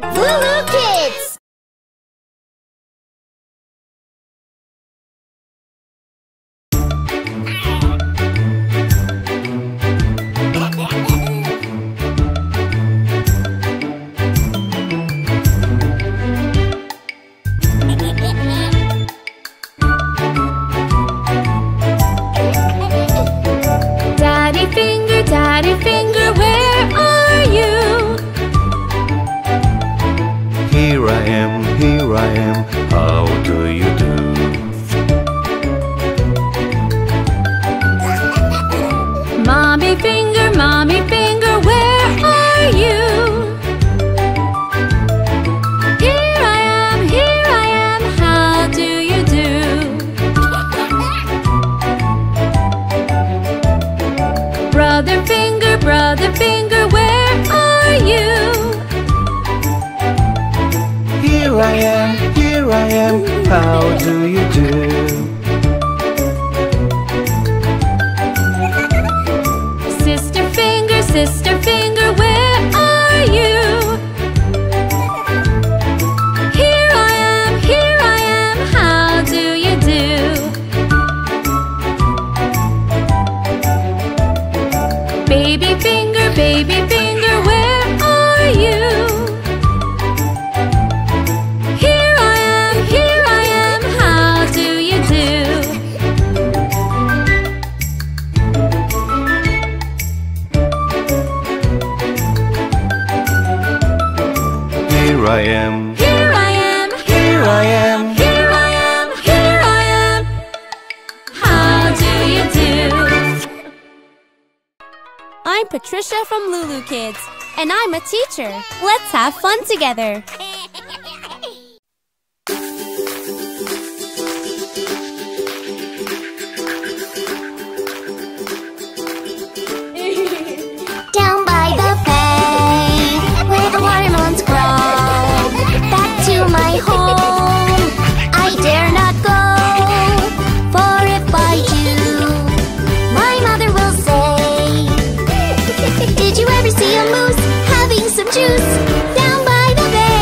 LooLoo Kids! Daddy Finger, where are you? Here I am, how do you do? Mommy Finger, where are you? Here I am, how do you do? Brother Finger, where are you? Here I am, how do you do? Sister Finger, where are you? Here I am, how do you do? Baby Finger, where are you? Here I am, how do you do? Here I am, here I am, how do you do? I'm Patricia from LooLoo Kids, and I'm a teacher. Let's have fun together. Down by the bay, where the watermelons grow. Back to my home, I dare not go. For if I do, my mother will say, did you ever see a moose having some juice? Down by the bay,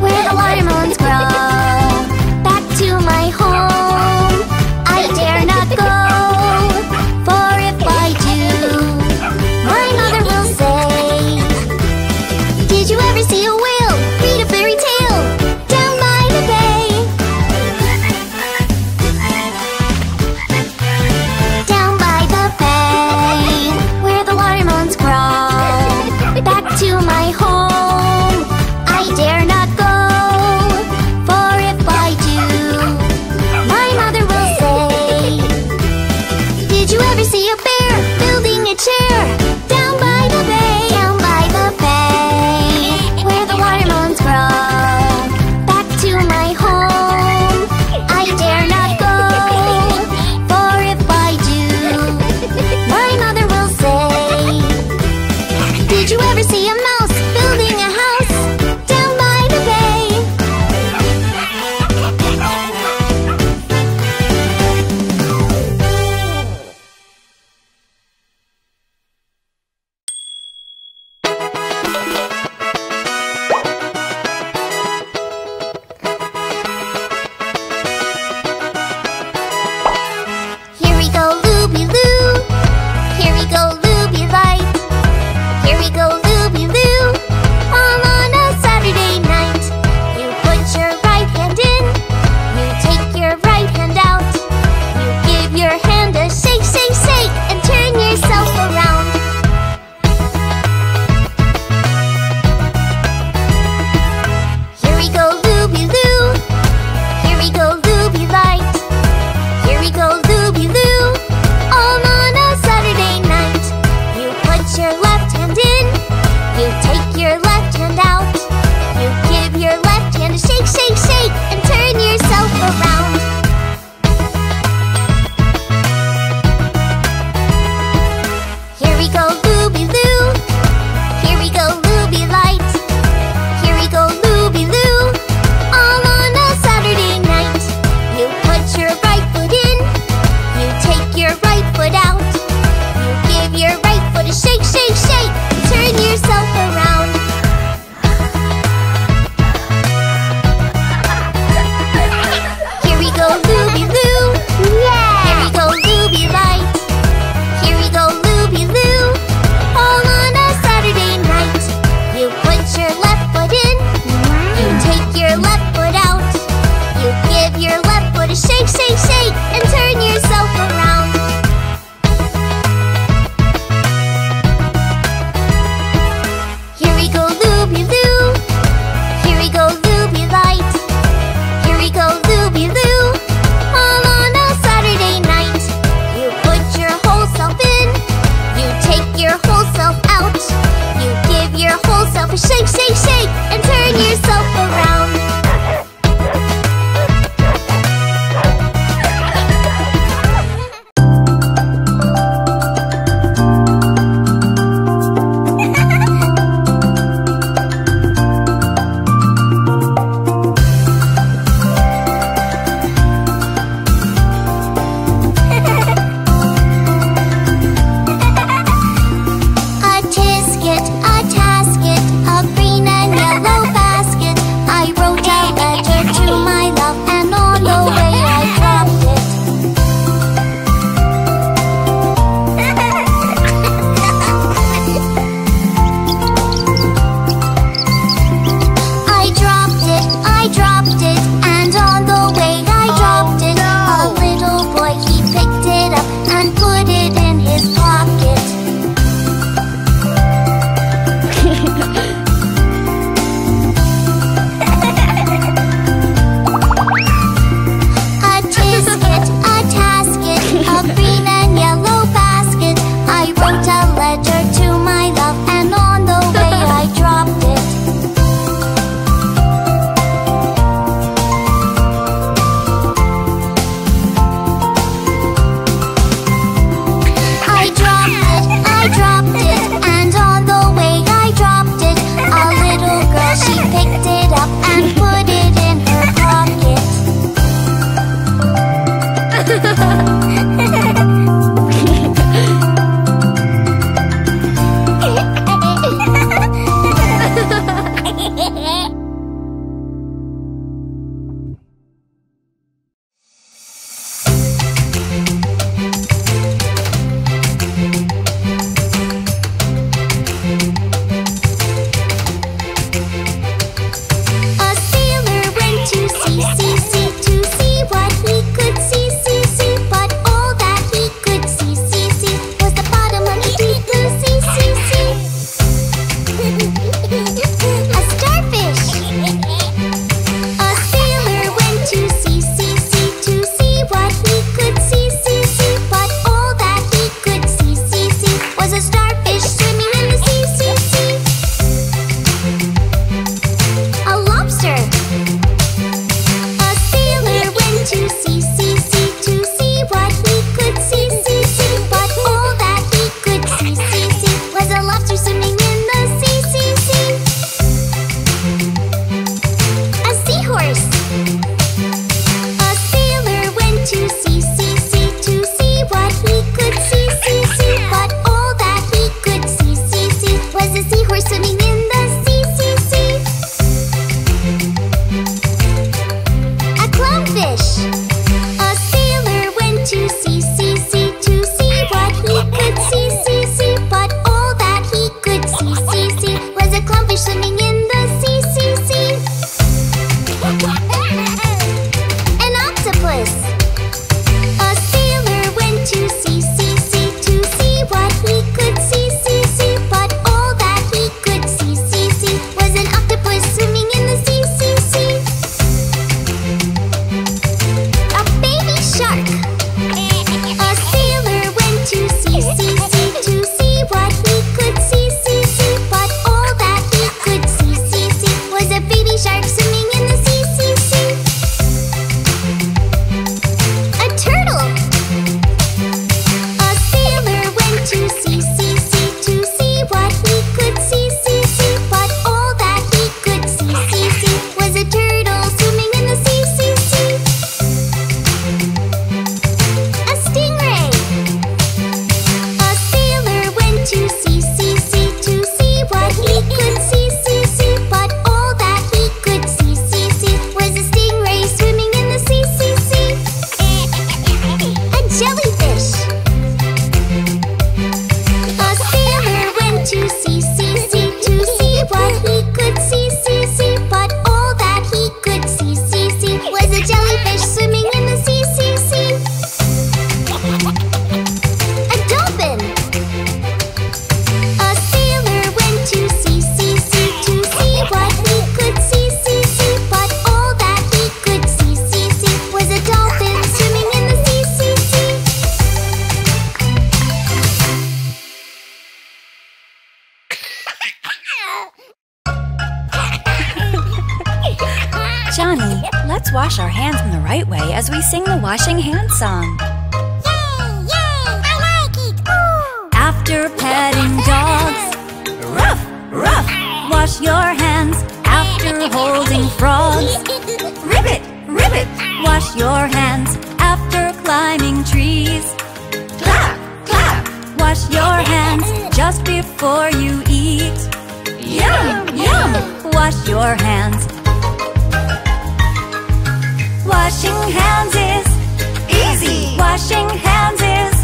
where the watermelons grow. Back to my home, I dare not go. For if I do, my mother will say, did you ever see a whale read a fairy tale? Down by the bay. Down by the bay, where the watermelons grow. Johnny, let's wash our hands in the right way as we sing the washing hands song. Yay, yay, I like it, ooh! After petting dogs, ruff, ruff, wash your hands. After holding frogs, ribbit, ribbit, wash your hands. After climbing trees, clap, clap, wash your hands. Just before you eat, yum, yum, wash your hands. Washing hands is easy. Washing hands is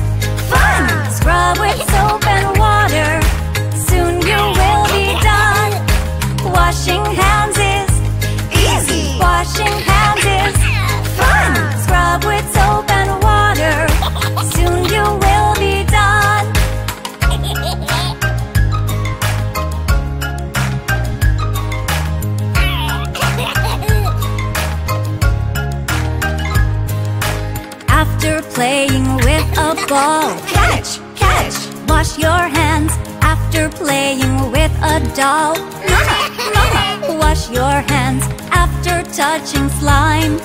fun. Scrub with soap and water. Soon you will be done. Washing hands is easy. Washing hands is fun. Scrub with soap and water. Soon you will be done. After playing with a ball, catch, catch, wash your hands. After playing with a doll, mama, mama, wash your hands. After touching slime,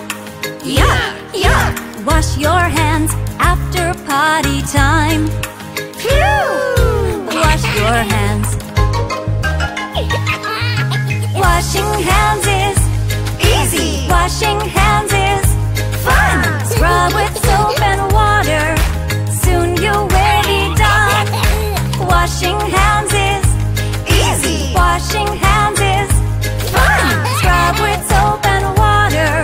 yuck, yuck, wash your hands. After potty time, phew, wash your hands. Washing hands is easy. Washing hands is fun. Scrub with soap and water. Soon you will be done. Washing hands is easy. Washing hands is fun. Scrub with soap and water.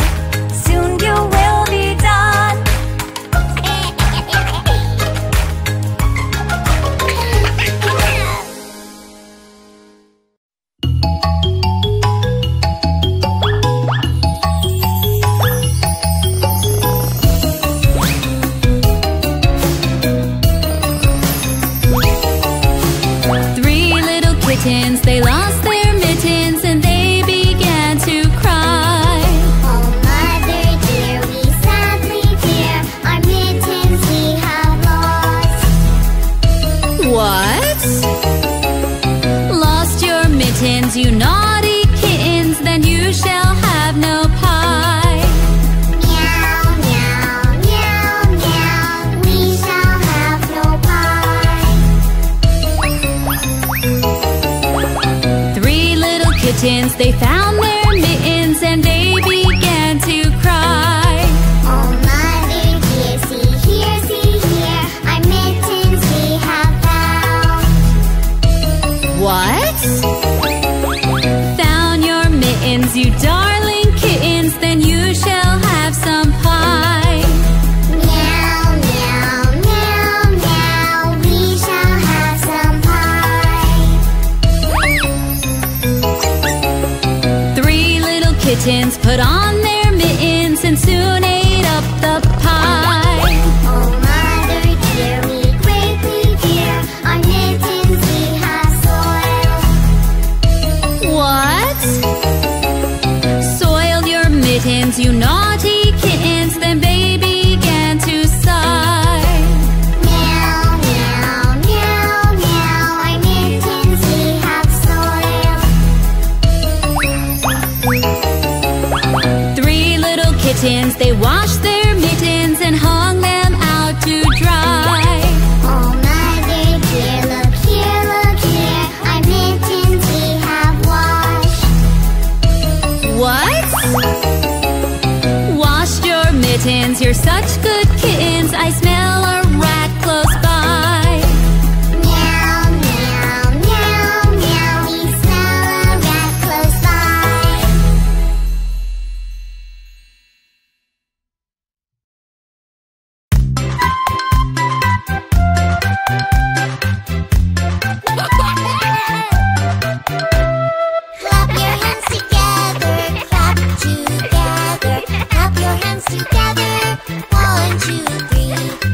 Soon you will be done. They lost their mittens and they began to cry. Oh, mother dear, we sadly fear our mittens we have lost. What? Lost your mittens, you naughty kittens, then you shall have no pie. Meow, meow, meow, meow, we shall have no pie. They found their mittens and they began to cry. Oh, mother dear, see here, our mittens we have found. What? Found your mittens, you darling kittens, then you shall have some pie. Put on their mittens and soon ate up the pie. Oh, mother dear, we greatly fear our mittens we have soiled. What? Soiled your mittens, you naughty kittens, then baby began to sigh. Meow, meow, meow, meow, our mittens we have soiled. Three little kittens, they washed their mittens and hung them out to dry. Oh, mother dear, look here, our mittens we have washed. What? Washed your mittens, you're such good kittens, I smell a rat close by. Together, 1, 2, 3.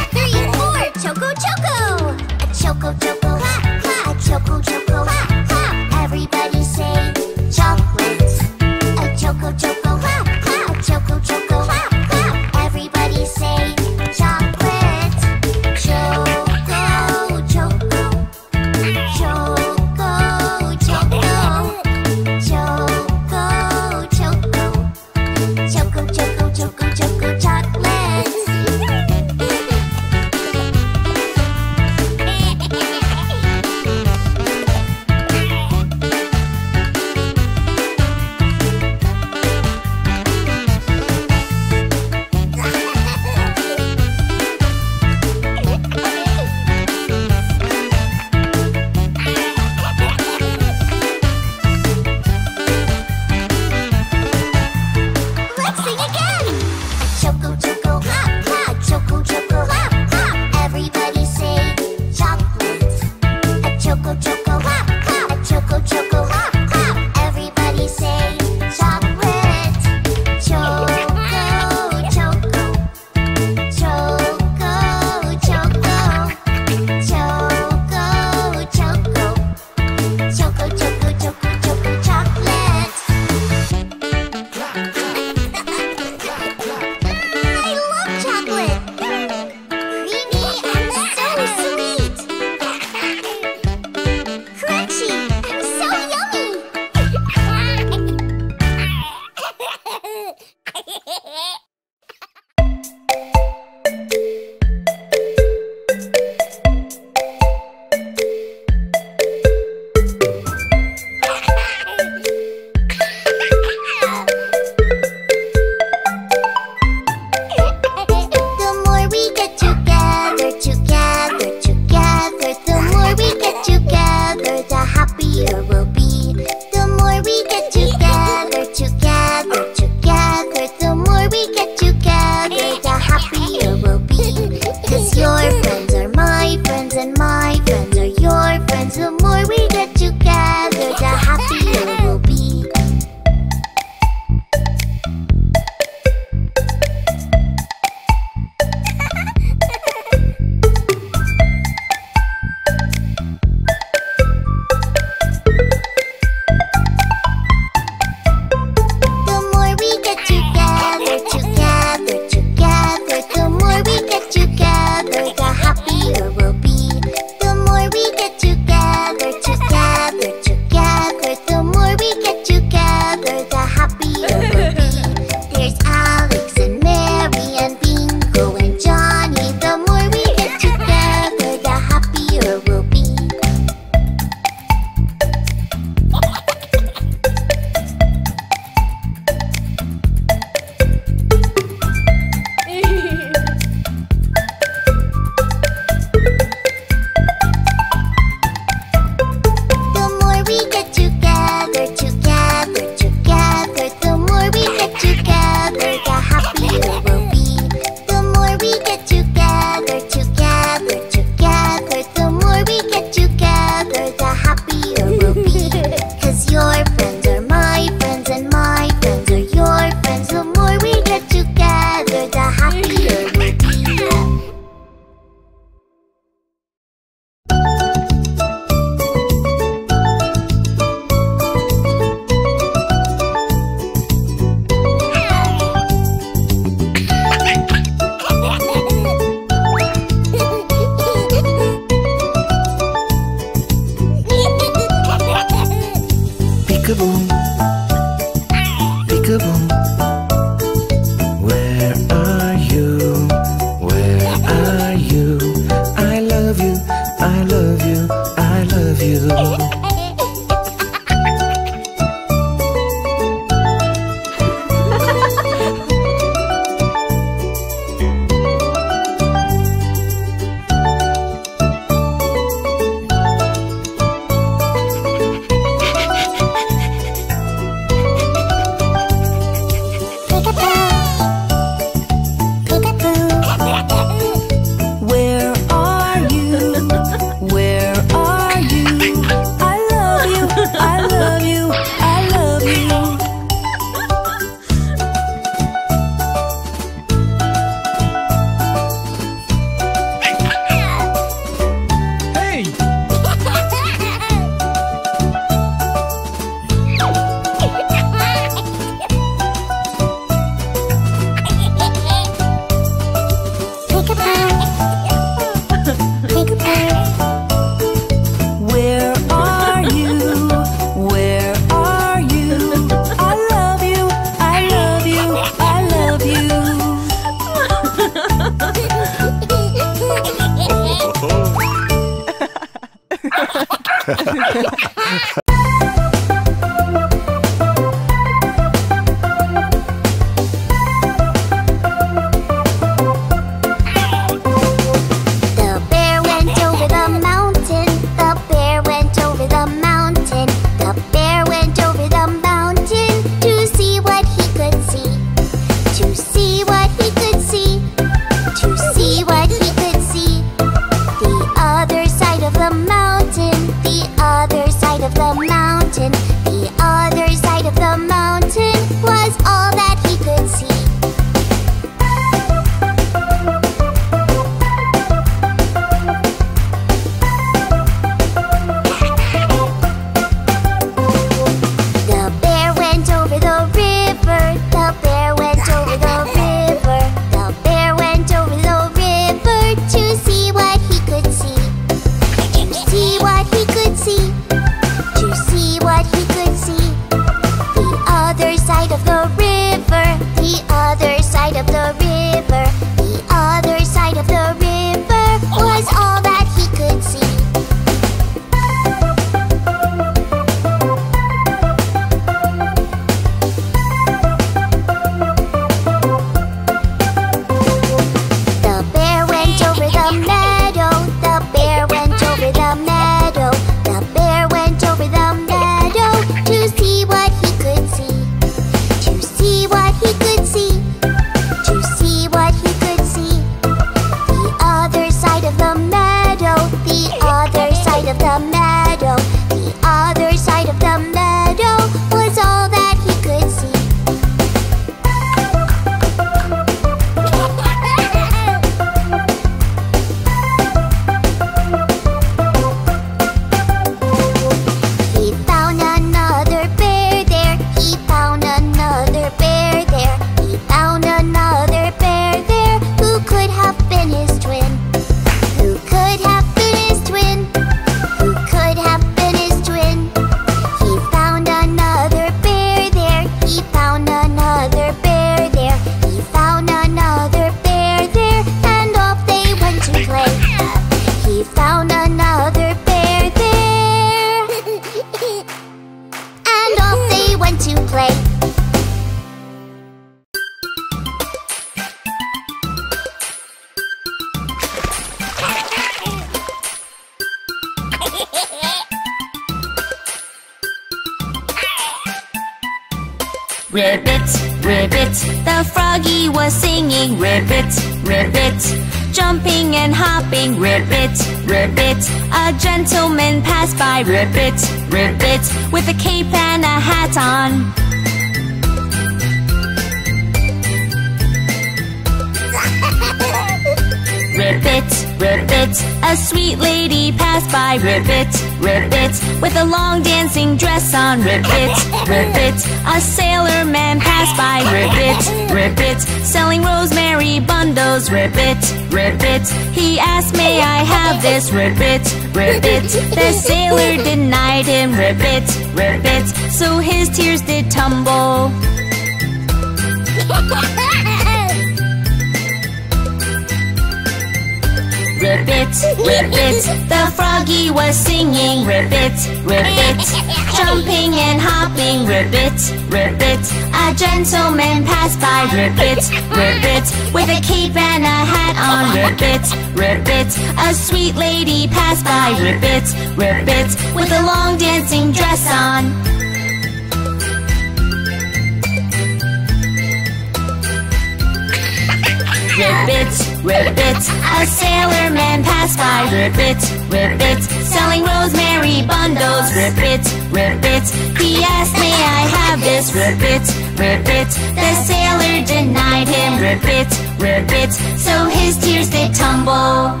Ribbits, ribbits, a sailor man passed by. Ribbits, ribbits, selling rosemary bundles. Ribbits, ribbits, he asked, may I have this? Ribbits, ribbits, the sailor denied him. Ribbits, ribbits, so his tears they tumble.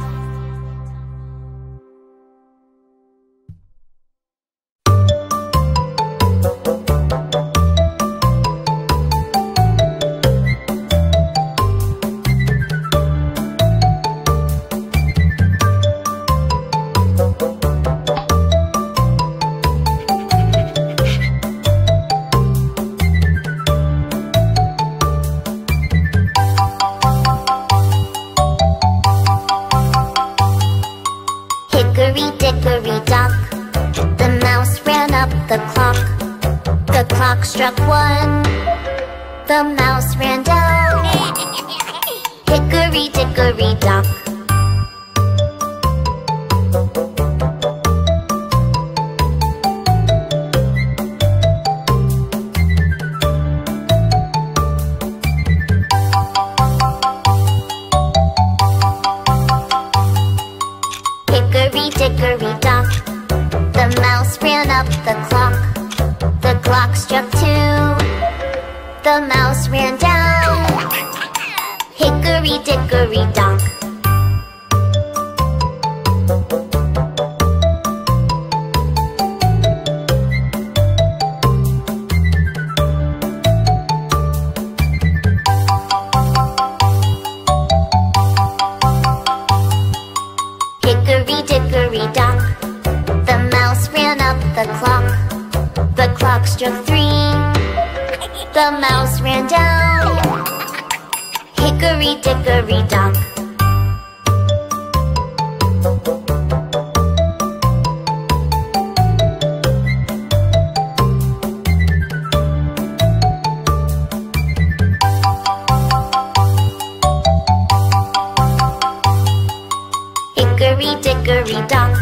Struck one, the mouse ran down. Hickory dickory dock. Hickory dickory dock, the mouse ran up the clock. The clock struck two, the mouse ran down. Hickory dickory dock. Hickory dickory dock, the mouse ran up the clock. The clock struck three, the mouse ran down. Hickory dickory dock. Hickory dickory dock,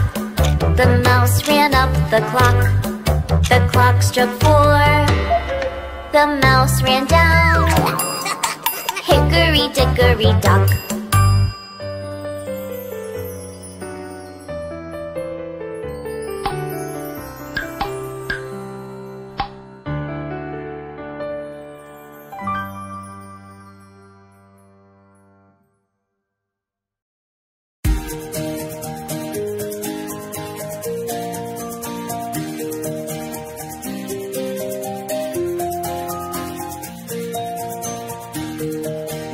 the mouse ran up the clock. The clock struck four, the mouse ran down. Hickory dickory dock.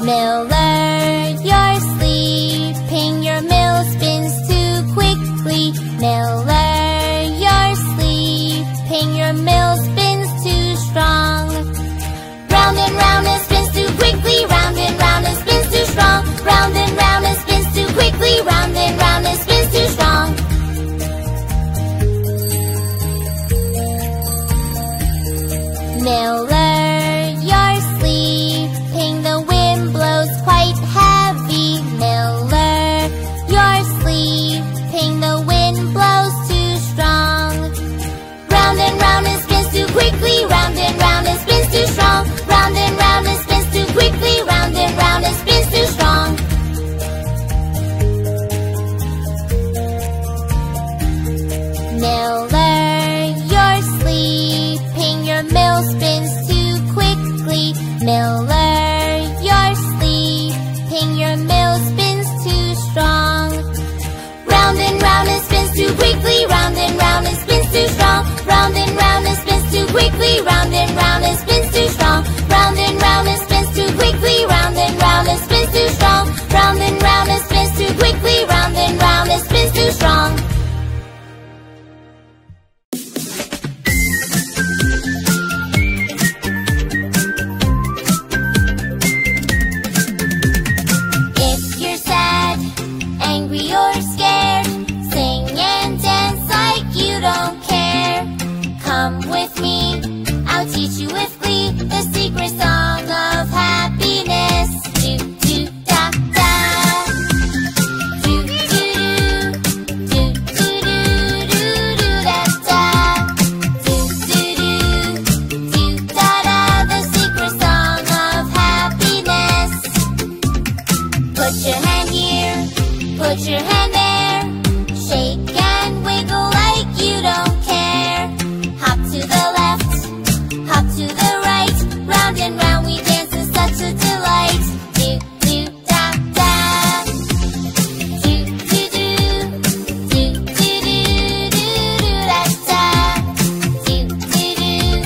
Miller, you're sleeping, your mill spins too quickly. Miller, you're sleeping, your mill spins too strong. Round and spins too quickly, round and spins too strong. Round and spins too quickly, round and spins too strong. Miller, round and spins too quickly, round and spins too strong. Miller, you're sleeping, your mill spins too quickly. Miller, you're sleeping, your mill spins too strong. Round and spins too quickly, round and spins too strong. Round and spins too quickly, round and spins too strong. Round and spins too quickly, round and spins too strong. Round and spins too quickly, round and spins too strong. If you're sad, angry or scared, sing and dance like you don't care. Come with me, I'll teach you with glee the secret song. Put your hand here, put your hand there. Shake and wiggle like you don't care. Hop to the left, hop to the right. Round and round we dance, it's such a delight. Do, do, da, da. Do, do, do. Do, do, do, do, do, da, da. Do, do, do.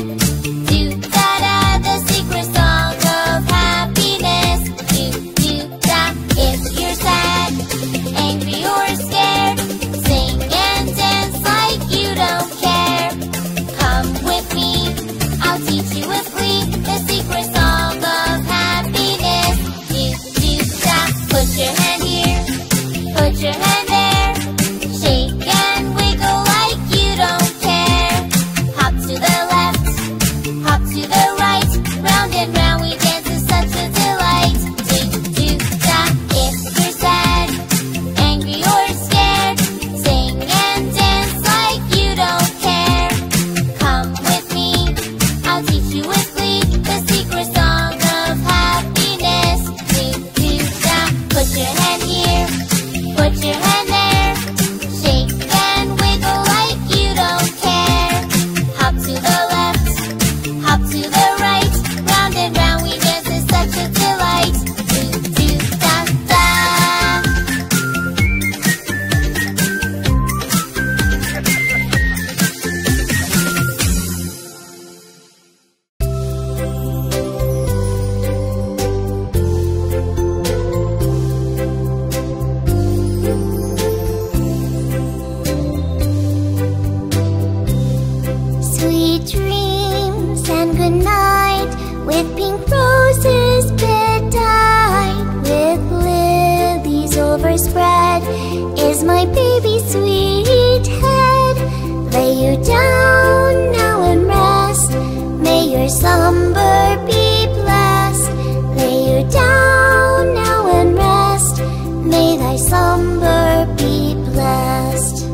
Do, da, da. The secret song of happiness. Do, do, da. If you're sad, angry or scared, sing and dance like you don't care. Come with me, I'll teach you with glee the secret song of happiness. Do, do, da. Put your hand here, put your hand there. Shake and wiggle like you don't care. Hop to the left, hop to the right. Round and round we dance, it's such a delight. Do, do, da. If you're sad, angry or scared, sing and dance like you don't care. Come with me, I'll teach you with glee the secret song of happiness. Do, do, da. Put your hand here, put your hand there. Shake and wiggle like you don't care. Hop to the left, hop to the right. Round and round we dance, it's such a delight. Do, do, da, da. Sweet dreams and good night, with pink roses bedtied, with lilies overspread, is my baby's sweet head. Lay you down now and rest, may your slumber be blessed. Lay you down now and rest, may thy slumber be blessed.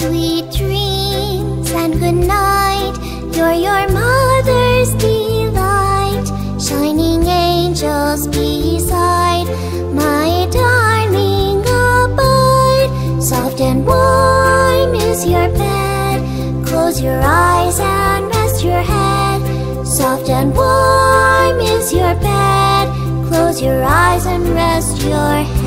Sweet dreams and good night, you're your mother's delight. Shining angels beside, my darling abide. Soft and warm is your bed, close your eyes and rest your head. Soft and warm is your bed, close your eyes and rest your head.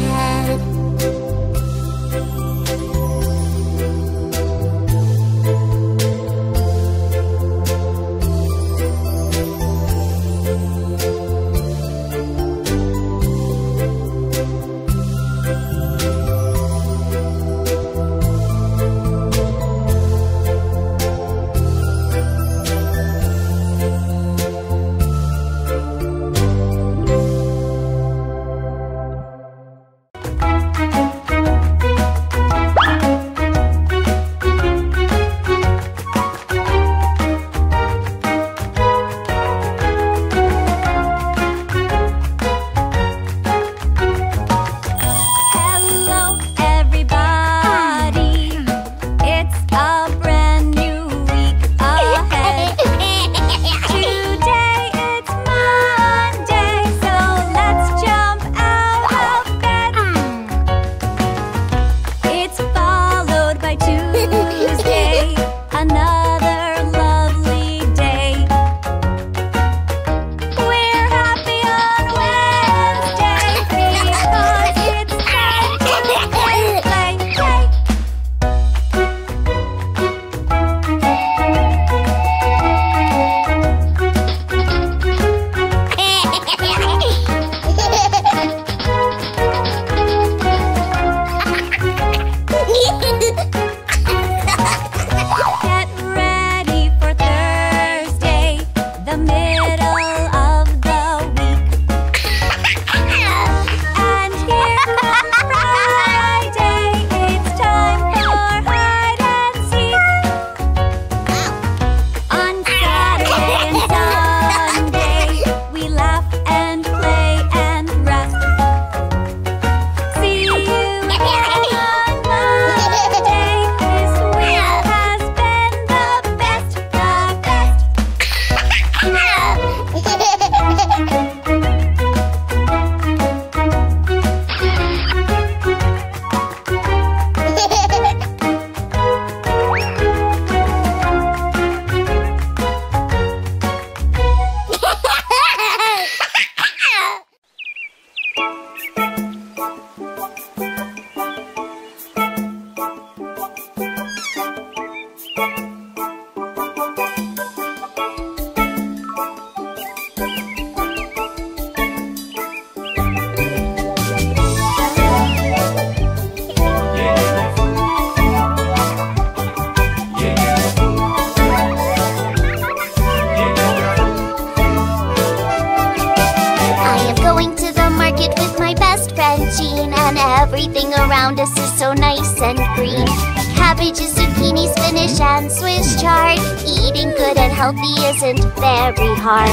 around us is so nice and green. Cabbages, zucchini, spinach, and Swiss chard. Eating good and healthy isn't very hard.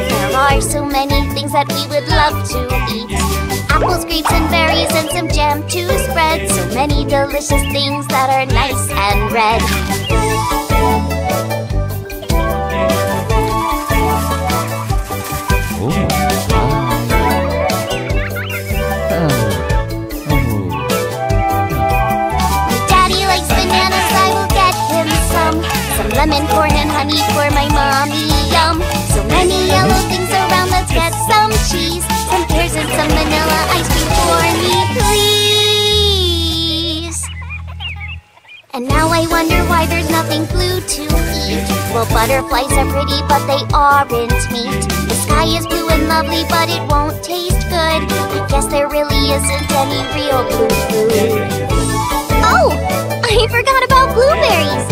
There are so many things that we would love to eat. Apples, grapes, and berries, and some jam to spread. So many delicious things that are nice and red. Daddy likes bananas, I will get him some. Some lemon, corn, and honey for my mommy, yum. Many yellow things around, let's get some cheese, some pears, and some vanilla ice cream for me, please. And now I wonder why there's nothing blue to eat. Well, butterflies are pretty, but they aren't meat. The sky is blue and lovely, but it won't taste good. I guess there really isn't any real blue food. Oh, I forgot about blueberries.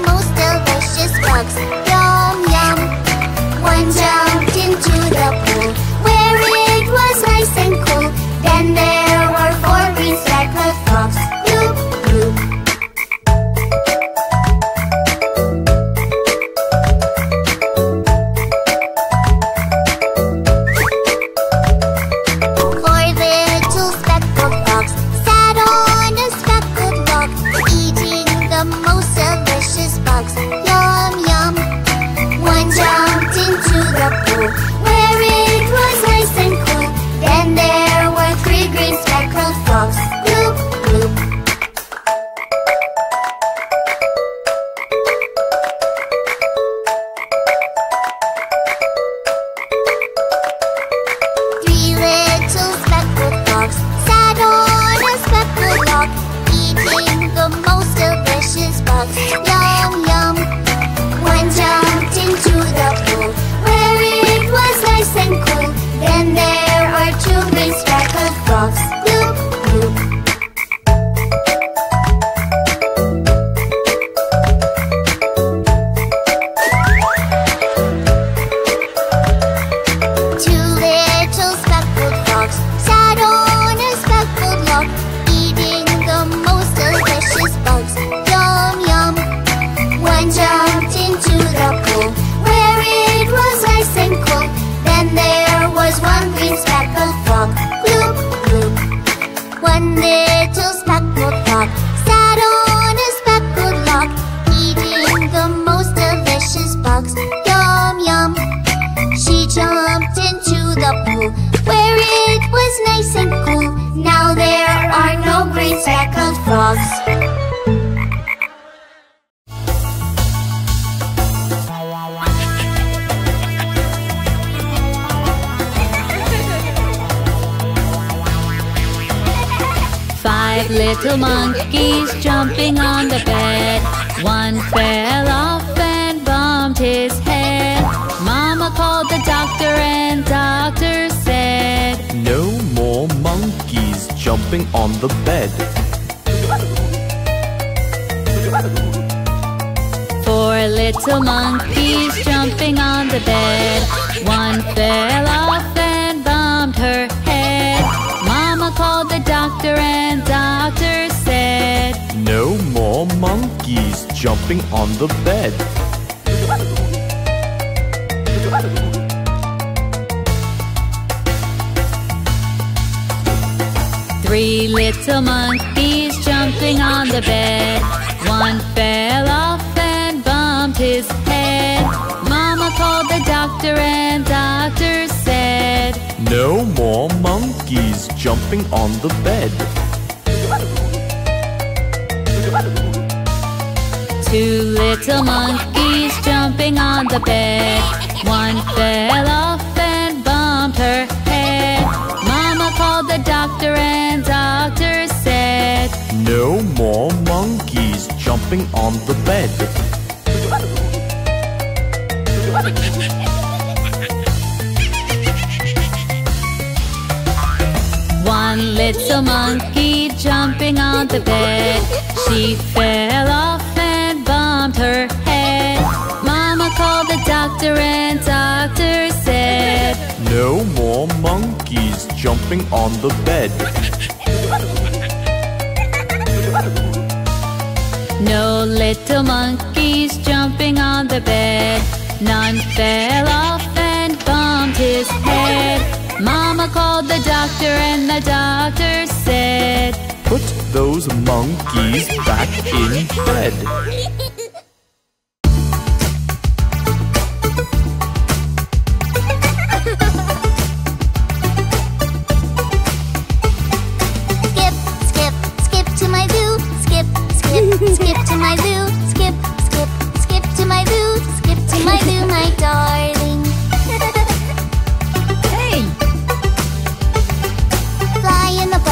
Most delicious bugs, yum yum. cross. Five little monkeys jumping on the bed. One fell off and bumped his head. Mama called the doctor and doctor said, no more monkeys jumping on the bed. Four little monkeys jumping on the bed. One fell off and bumped her head. Mama called the doctor and doctor said, no more monkeys jumping on the bed. Three little monkeys jumping on the bed. One fell off and bumped his head. Mama called the doctor and doctor said, no more monkeys jumping on the bed. Two little monkeys jumping on the bed. One fell off and bumped her head. Mama called the doctor and doctor said, no more monkeys jumping on the bed. One little monkey jumping on the bed. She fell off and bumped her head. Mama called the doctor and doctor said, no more monkeys jumping on the bed. No little monkeys jumping on the bed. None fell off and bumped his head. Mama called the doctor and the doctor said, put those monkeys back in bed. Skip, skip, skip to my zoo. Skip, skip, skip to my zoo. Skip, skip, skip to my zoo. Skip to my zoo, my darling.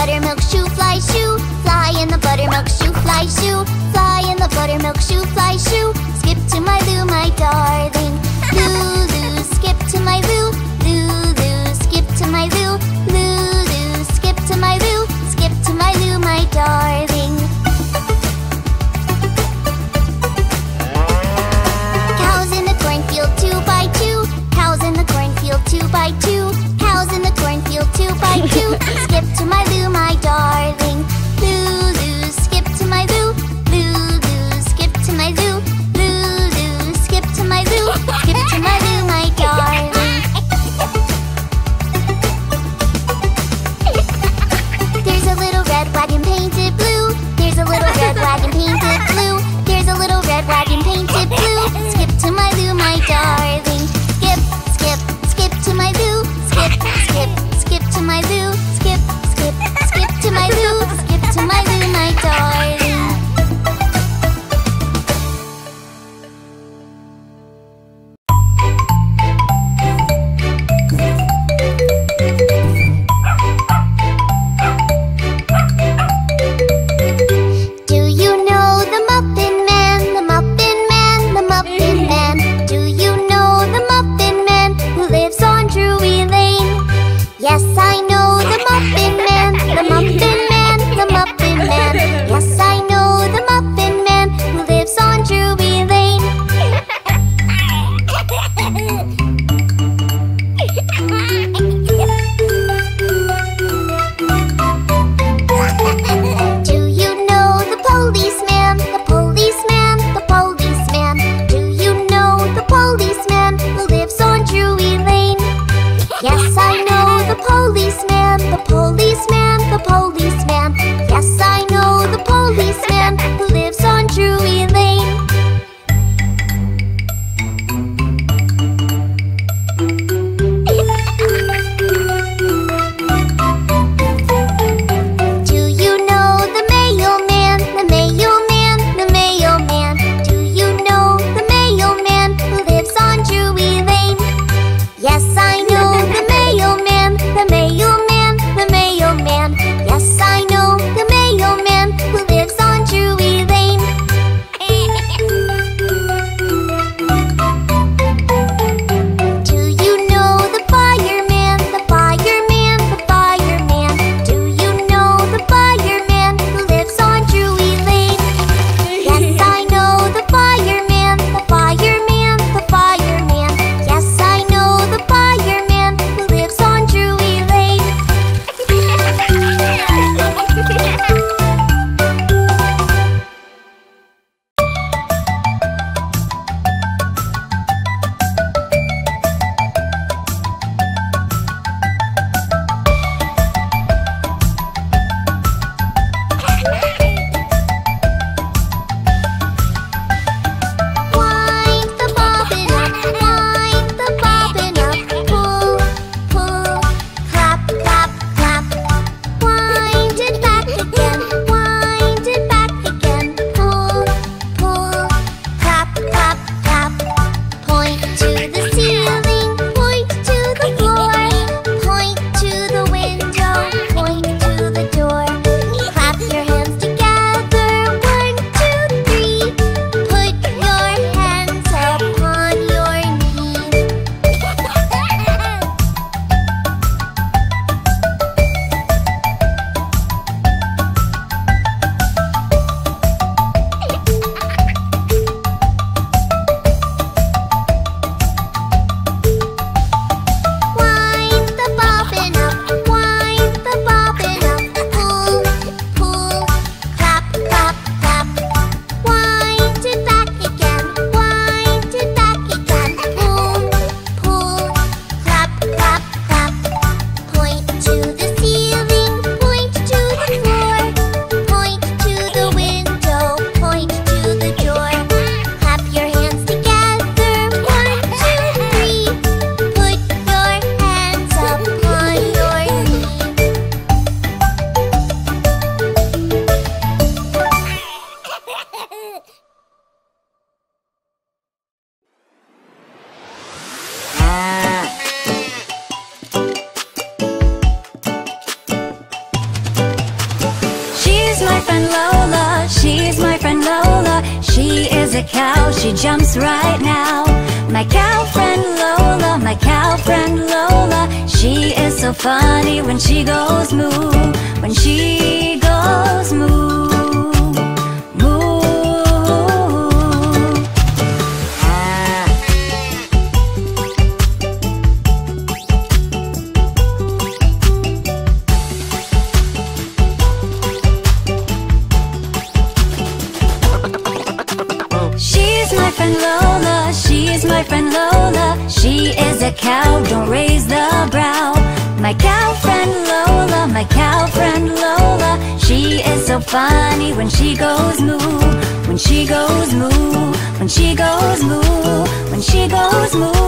Buttermilk shoe, fly shoe, fly in the buttermilk shoe, fly shoe, fly in the buttermilk shoe, fly shoe. Skip to my loo, my darling. Lulu, skip to my loo. Lulu, skip to my loo. Lulu, skip to my loo. Skip to my loo, my darling. Cows in the cornfield, 2 by 2. Cows in the cornfield, 2 by 2. Cows in the cornfield, 2 by 2. Skip to my loo, my darling. Lulu, skip to my loo. Lulu, skip to my loo. Lulu, skip to my loo. Skip to my loo, my darling. There's a little red wagon painted blue. There's a little red wagon painted blue. There's a little red wagon painted blue. Skip to my loo, my darling. Skip, skip, skip to my loo. Skip, skip, skip to my loo. Skip, skip, skip to my loo. Skip to my loo, my darling. is a cow, she jumps right now. My cow friend Lola, my cow friend Lola, she is so funny when she goes moo, when she goes moo. Cow, don't raise the brow. My cow friend Lola, my cow friend Lola, she is so funny when she goes moo, when she goes moo, when she goes moo, when she goes moo.